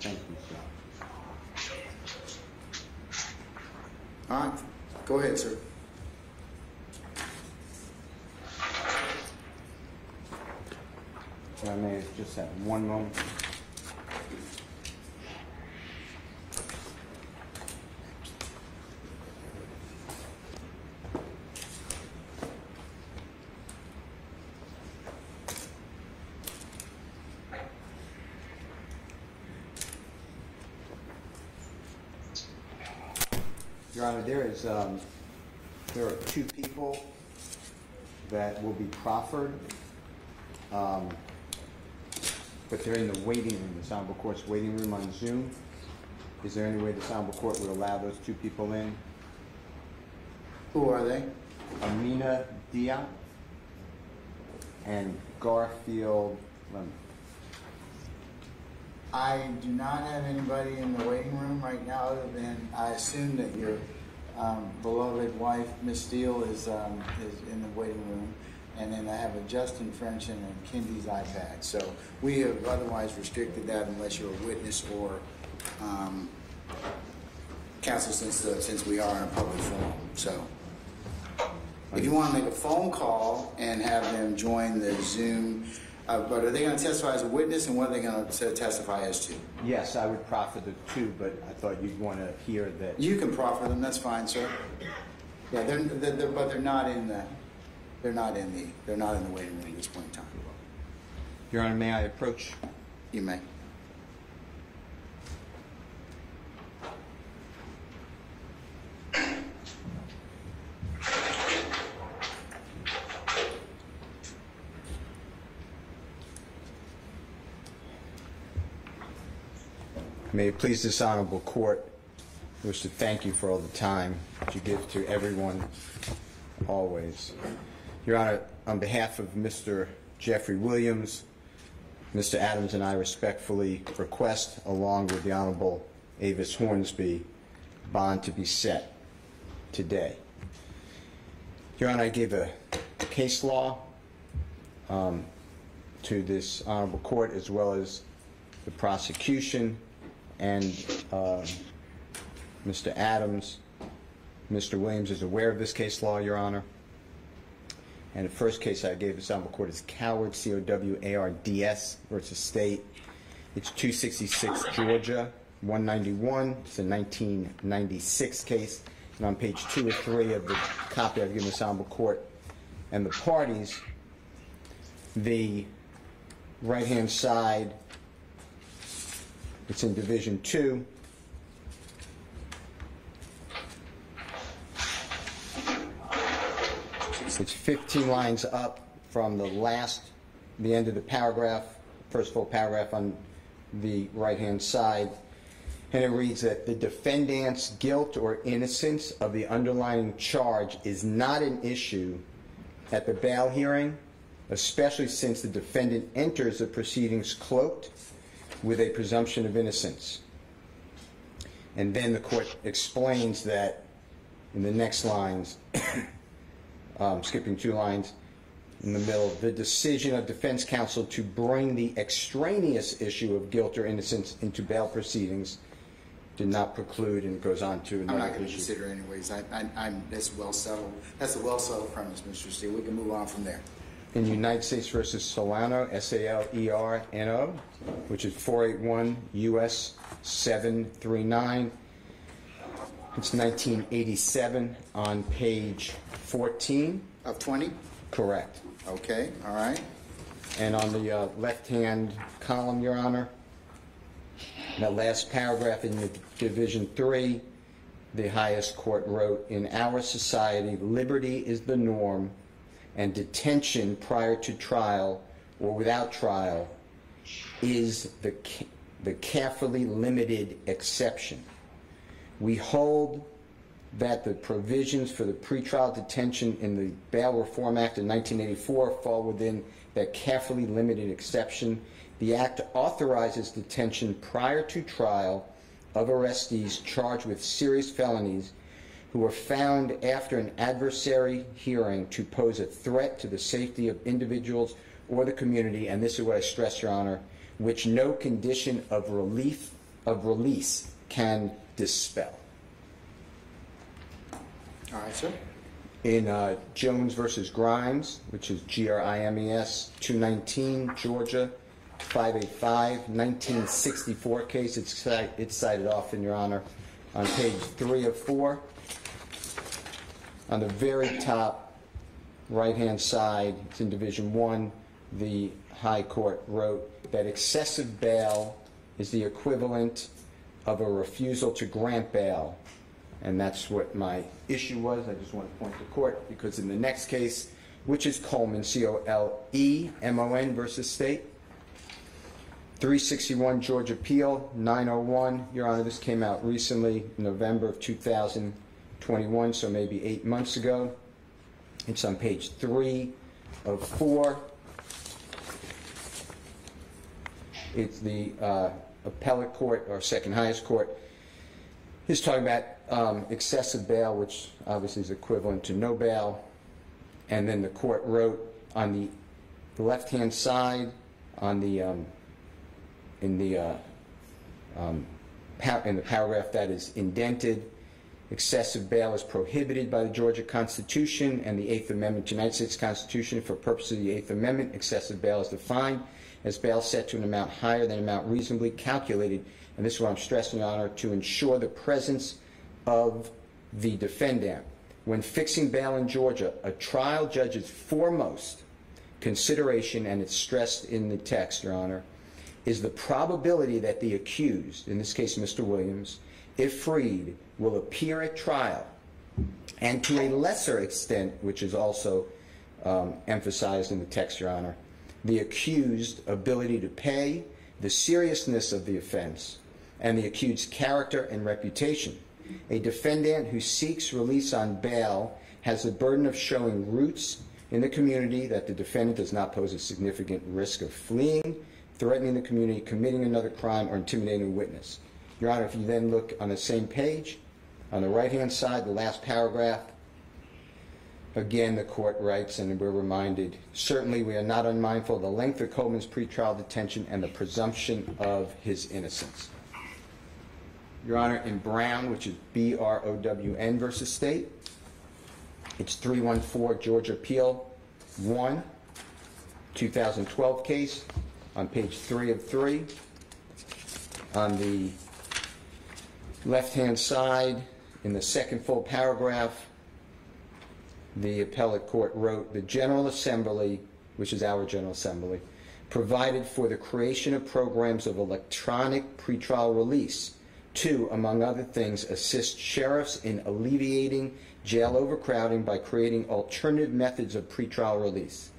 Thank you, sir. All right. Go ahead, sir. If I may, just have one moment. Your Honor, there are two people that will be proffered, but they're in the waiting room, the Honorable Court's waiting room on Zoom. Is there any way the Honorable Court would allow those two people in? Who are they? Amina Dia and Garfield Lemon. I do not have anybody in the waiting room right now other than I assume that your beloved wife, Miss Steele, is in the waiting room. And then I have a Justin French and a Kendi's iPad. So we have otherwise restricted that unless you're a witness or counsel, since we are in a public forum. So if you want to make a phone call and have them join the Zoom, but are they going to testify as a witness, and what are they going to testify as to? Yes, I would proffer the two, but I thought you'd want to hear that. You can proffer them. That's fine, sir. Yeah, they're, but they're not in the waiting room at this point in time. Your Honor, may I approach? You may. May it please this Honorable Court, I wish to thank you for all the time that you give to everyone, always. Your Honor, on behalf of Mr. Jeffrey Williams, Mr. Adams and I respectfully request, along with the Honorable Avis Hornsby, bond to be set today. Your Honor, I gave a case law to this Honorable Court, as well as the prosecution, and Mr. Adams. Mr. Williams is aware of this case law, Your Honor. And the first case I gave the Honorable Court is Coward, C-O-W-A-R-D-S versus State. It's 266 Georgia 191. It's a 1996 case. And on page 2 or 3 of the copy I've given the Honorable Court and the parties, the right-hand side, it's in Division 2. It's 15 lines up from the end of the paragraph, first full paragraph on the right-hand side. And it reads that the defendant's guilt or innocence of the underlying charge is not an issue at the bail hearing, especially since the defendant enters the proceedings cloaked with a presumption of innocence. And then the court explains that in the next lines, skipping 2 lines in the middle, the decision of defense counsel to bring the extraneous issue of guilt or innocence into bail proceedings did not preclude, and it goes on to another issue. I'm not going to consider anyways. That's well settled. That's a well settled premise, Mr. Steele. We can move on from there. In United States versus Salerno, S-A-L-E-R-N-O, which is 481 U.S. 739. It's 1987 on page 14. Of 20? Correct. Okay, all right. And on the left-hand column, Your Honor, the last paragraph in the Division 3, the highest court wrote, in our society, liberty is the norm, and detention prior to trial or without trial is the carefully limited exception. We hold that the provisions for the pretrial detention in the Bail Reform Act of 1984 fall within that carefully limited exception. The act authorizes detention prior to trial of arrestees charged with serious felonies who were found after an adversary hearing to pose a threat to the safety of individuals or the community, and this is what I stress, Your Honor, which no condition of relief of release can dispel. All right, sir. In Jones versus Grimes, which is Grimes, 219, Georgia, 585, 1964 case. It's cited often, Your Honor, on page 3 of 4. On the very top right-hand side, it's in Division 1, the High Court wrote that excessive bail is the equivalent of a refusal to grant bail. And that's what my issue was. I just want to point to court, because in the next case, which is Coleman, C-O-L-E-M-O-N versus State, 361 Georgia Appeal, 901. Your Honor, this came out recently, November of 2021, so maybe 8 months ago. It's on page 3 of 4. It's the appellate court, or second highest court, is talking about excessive bail, which obviously is equivalent to no bail. And then the court wrote on the left-hand side, on the in the paragraph that is indented, excessive bail is prohibited by the Georgia Constitution and the 8th Amendment to the United States Constitution. For purposes of the 8th Amendment, excessive bail is defined as bail set to an amount higher than an amount reasonably calculated, and this is what I'm stressing, Your Honor, to ensure the presence of the defendant. When fixing bail in Georgia, a trial judge's foremost consideration, and it's stressed in the text, Your Honor, is the probability that the accused, in this case Mr. Williams, if freed, will appear at trial, and to a lesser extent, which is also emphasized in the text, Your Honor, the accused ability to pay, the seriousness of the offense, and the accused's character and reputation. A defendant who seeks release on bail has the burden of showing roots in the community, that the defendant does not pose a significant risk of fleeing, threatening the community, committing another crime, or intimidating a witness. Your Honor, if you then look on the same page, on the right-hand side, the last paragraph, again, the court writes, and we're reminded, certainly we are not unmindful of the length of Coleman's pretrial detention and the presumption of his innocence. Your Honor, in Brown, which is B-R-O-W-N versus State, it's 314 Georgia Appeal 1, 2012 case, on page 3 of 3. On the left-hand side, in the second full paragraph, the appellate court wrote, the General Assembly, which is our General Assembly, provided for the creation of programs of electronic pretrial release to, among other things, assist sheriffs in alleviating jail overcrowding by creating alternative methods of pretrial release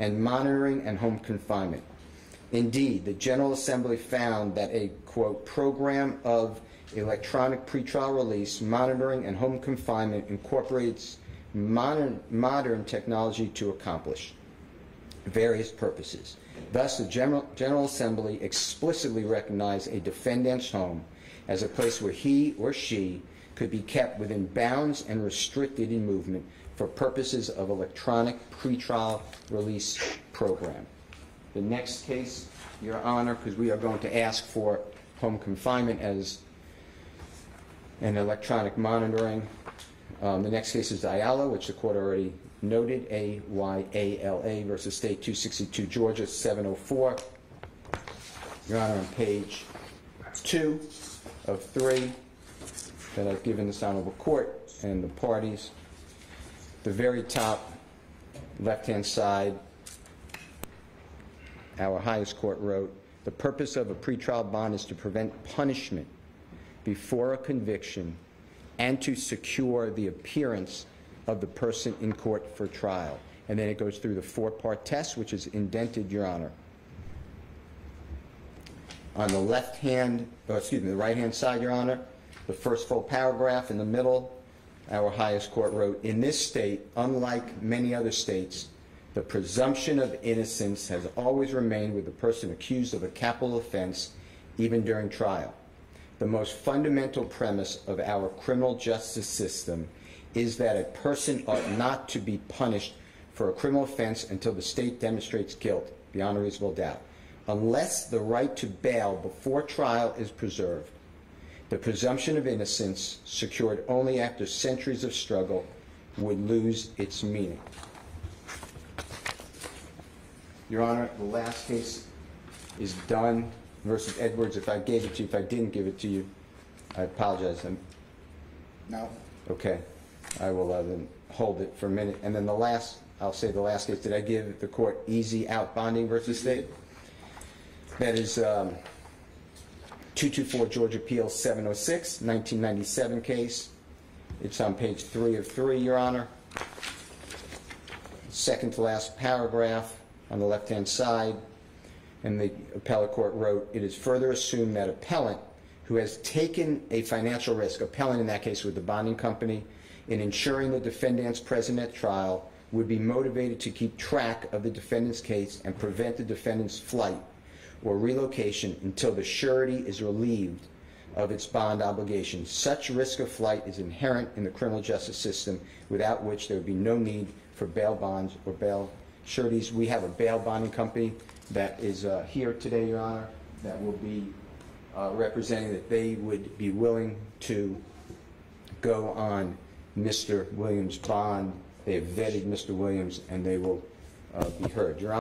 and monitoring and home confinement. Indeed, the General Assembly found that a, quote, program of electronic pretrial release, monitoring, and home confinement incorporates modern technology to accomplish various purposes. Thus, the General Assembly explicitly recognized a defendant's home as a place where he or she could be kept within bounds and restricted in movement for purposes of electronic pretrial release program. The next case, Your Honor, because we are going to ask for home confinement as an electronic monitoring. The next case is Ayala, which the court already noted, A-Y-A-L-A versus State, 262 Georgia, 704. Your Honor, on page 2 of 3 that I've given this honorable court and the parties, the very top left-hand side, our highest court wrote, the purpose of a pretrial bond is to prevent punishment before a conviction and to secure the appearance of the person in court for trial. And then it goes through the 4-part test, which is indented, Your Honor. On the right-hand side, Your Honor, the first full paragraph in the middle, our highest court wrote, in this state, unlike many other states, the presumption of innocence has always remained with the person accused of a capital offense, even during trial. The most fundamental premise of our criminal justice system is that a person ought not to be punished for a criminal offense until the state demonstrates guilt beyond a reasonable doubt. unless the right to bail before trial is preserved. The presumption of innocence, secured only after centuries of struggle, would lose its meaning. Your Honor, the last case is Dunn versus Edwards. If I gave it to you, if I didn't give it to you, I apologize. No. Okay. I will then hold it for a minute. And then the last, I'll say the last case. Did I give the court Easy Out Bonding versus State? That is 224 Georgia Appeal 706, 1997 case. It's on page 3 of 3, Your Honor. Second to last paragraph on the left-hand side. And the appellate court wrote, it is further assumed that appellant who has taken a financial risk, appellant in that case with the bonding company, in ensuring the defendants present at trial would be motivated to keep track of the defendant's case and prevent the defendant's flight or relocation until the surety is relieved of its bond obligation. Such risk of flight is inherent in the criminal justice system, without which there would be no need for bail bonds or bail sureties. We have a bail bonding company that is here today, Your Honor, that will be representing that they would be willing to go on Mr. Williams' bond. They have vetted Mr. Williams, and they will be heard. Your Honor.